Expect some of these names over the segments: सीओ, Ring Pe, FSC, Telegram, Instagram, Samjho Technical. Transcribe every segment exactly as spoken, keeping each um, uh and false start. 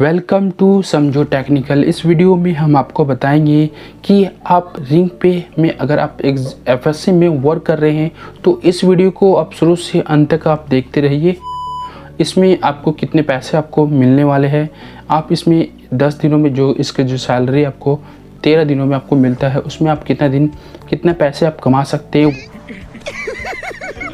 Welcome to समझो technical. इस video में हम आपको बताएंगे कि आप रिंग पे में अगर आप एफएससी में वर्क कर रहे हैं तो इस वीडियो को आप शुरू से अंत तक आप देखते रहिए। इसमें आपको कितने पैसे आपको मिलने वाले हैं, आप इसमें दस दिनों में जो इसके जो सैलरी आपको तेरह दिनों में आपको मिलता है उसमें आप कितना दिन कितना पैसे आप कमा सकते हो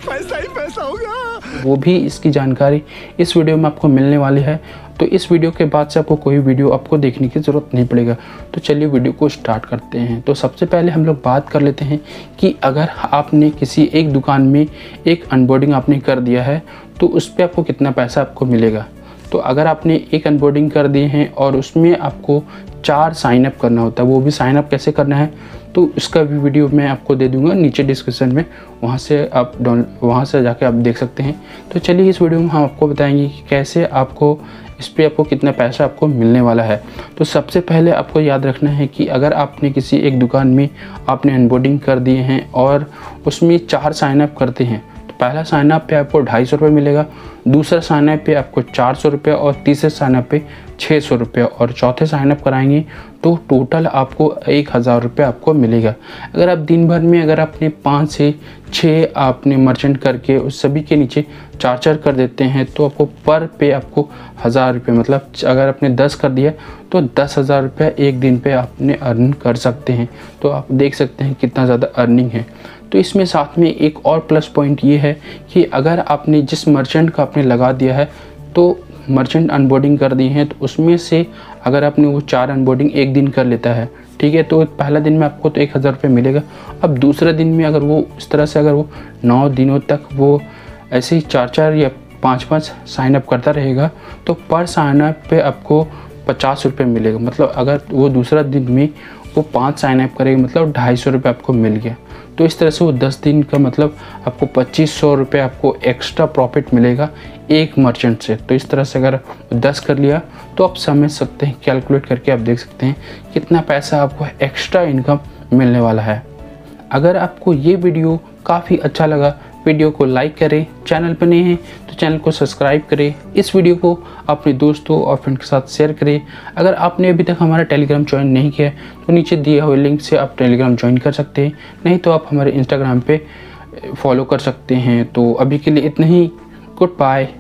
पैसा ही पैसा होगा, वो भी इसकी जानकारी इस वीडियो में आपको मिलने वाली है। तो इस वीडियो के बाद से आपको कोई वीडियो आपको देखने की ज़रूरत नहीं पड़ेगा। तो चलिए वीडियो को स्टार्ट करते हैं। तो सबसे पहले हम लोग बात कर लेते हैं कि अगर आपने किसी एक दुकान में एक अनबोर्डिंग आपने कर दिया है तो उस पर आपको कितना पैसा आपको मिलेगा। तो अगर आपने एक अनबोर्डिंग कर दिए हैं और उसमें आपको चार साइनअप करना होता है, वो भी साइनअप कैसे करना है तो उसका भी वीडियो मैं आपको दे दूंगा नीचे डिस्क्रिप्शन में, वहाँ से आप डाउन वहाँ से जाके आप देख सकते हैं। तो चलिए इस वीडियो में हम आपको बताएंगे कि कैसे आपको इस पर आपको कितना पैसा आपको मिलने वाला है। तो सबसे पहले आपको याद रखना है कि अगर आपने किसी एक दुकान में आपने अनबोर्डिंग कर दिए हैं और उसमें चार साइनअप करते हैं तो पहला साइनअप पे आपको ढाई सौ रुपये मिलेगा, दूसरा साइनअप पे आपको चार सौ रुपये और तीसरे साइनअप पे छः सौ रुपये और चौथे साइनअप कराएंगे तो टोटल आपको एक हज़ार रुपये आपको मिलेगा। अगर आप दिन भर में अगर आपने पाँच से छः आपने मर्चेंट करके उस सभी के नीचे चार चार कर देते हैं तो आपको पर पे आपको हज़ार रुपये, मतलब अगर आपने दस कर दिया तो दस हज़ार रुपया एक दिन पे आपने अर्न कर सकते हैं। तो आप देख सकते हैं कितना ज़्यादा अर्निंग है। तो इसमें साथ में एक और प्लस पॉइंट ये है कि अगर आपने जिस मर्चेंट का आपने लगा दिया है तो मर्चेंट अनबोर्डिंग कर दी हैं तो उसमें से अगर आपने वो चार अनबोर्डिंग एक दिन कर लेता है, ठीक है, तो पहला दिन में आपको तो एक हज़ार रुपये मिलेगा। अब दूसरा दिन में अगर वो इस तरह से अगर वो नौ दिनों तक वो ऐसे ही चार चार या पाँच पाँच साइनअप करता रहेगा तो पर साइनअप पे आपको पचास रुपये मिलेगा। मतलब अगर वो दूसरा दिन में वो पाँच साइनअप करेगा मतलब ढाई सौ रुपये आपको मिल गया। तो इस तरह से वो दस दिन का मतलब आपको पच्चीस सौ रुपये आपको एक्स्ट्रा प्रॉफिट मिलेगा एक मर्चेंट से। तो इस तरह से अगर दस कर लिया तो आप समझ सकते हैं, कैलकुलेट करके आप देख सकते हैं कितना पैसा आपको एक्स्ट्रा इनकम मिलने वाला है। अगर आपको ये वीडियो काफ़ी अच्छा लगा, वीडियो को लाइक करें, चैनल पर नए हैं तो चैनल को सब्सक्राइब करें, इस वीडियो को अपने दोस्तों और फ्रेंड के साथ शेयर करें। अगर आपने अभी तक हमारा टेलीग्राम ज्वाइन नहीं किया तो नीचे दिए हुए लिंक से आप टेलीग्राम ज्वाइन कर सकते हैं, नहीं तो आप हमारे इंस्टाग्राम पे फॉलो कर सकते हैं। तो अभी के लिए इतना ही, गुड बाय।